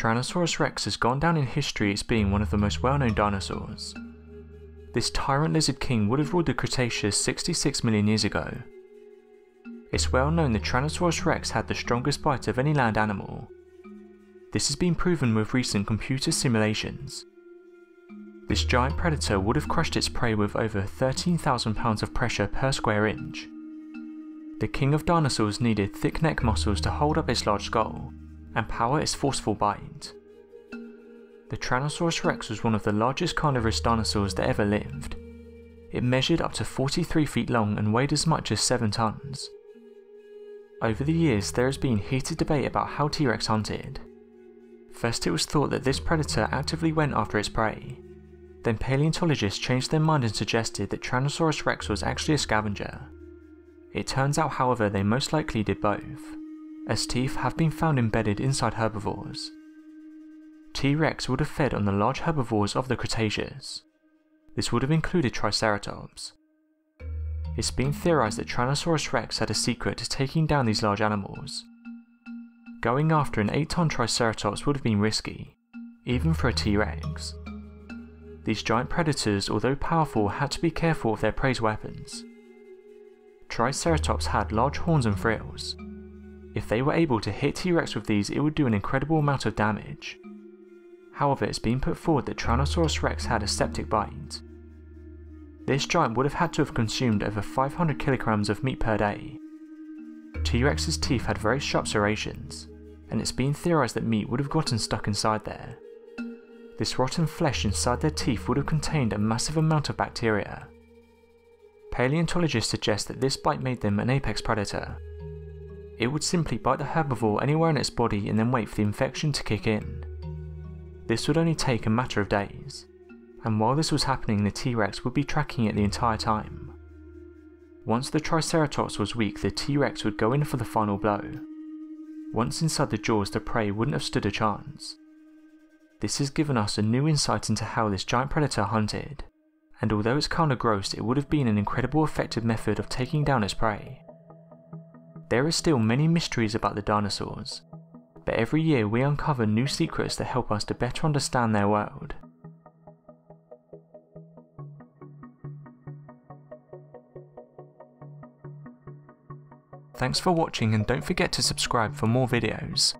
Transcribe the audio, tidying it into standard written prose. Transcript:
Tyrannosaurus rex has gone down in history as being one of the most well-known dinosaurs. This tyrant lizard king would have ruled the Cretaceous 66 million years ago. It's well known that Tyrannosaurus rex had the strongest bite of any land animal. This has been proven with recent computer simulations. This giant predator would have crushed its prey with over 13,000 pounds of pressure per square inch. The king of dinosaurs needed thick neck muscles to hold up its large skull and power its forceful bite. The Tyrannosaurus rex was one of the largest carnivorous dinosaurs that ever lived. It measured up to 43 feet long and weighed as much as 7 tons. Over the years, there has been heated debate about how T-Rex hunted. First, it was thought that this predator actively went after its prey. Then paleontologists changed their mind and suggested that Tyrannosaurus rex was actually a scavenger. It turns out, however, they most likely did both, as teeth have been found embedded inside herbivores. T-Rex would have fed on the large herbivores of the Cretaceous. This would have included Triceratops. It's been theorized that Tyrannosaurus rex had a secret to taking down these large animals. Going after an 8-ton Triceratops would have been risky, even for a T-Rex. These giant predators, although powerful, had to be careful of their prey's weapons. Triceratops had large horns and frills. If they were able to hit T-Rex with these, it would do an incredible amount of damage. However, it's been put forward that Tyrannosaurus rex had a septic bite. This giant would have had to have consumed over 500 kilograms of meat per day. T-Rex's teeth had very sharp serrations, and it's been theorized that meat would have gotten stuck inside there. This rotten flesh inside their teeth would have contained a massive amount of bacteria. Paleontologists suggest that this bite made them an apex predator. It would simply bite the herbivore anywhere in its body and then wait for the infection to kick in. This would only take a matter of days, and while this was happening, the T-Rex would be tracking it the entire time. Once the Triceratops was weak, the T-Rex would go in for the final blow. Once inside the jaws, the prey wouldn't have stood a chance. This has given us a new insight into how this giant predator hunted. And although it's kinda gross, it would have been an incredible effective method of taking down its prey. There are still many mysteries about the dinosaurs, but every year we uncover new secrets that help us to better understand their world. Thanks for watching, and don't forget to subscribe for more videos.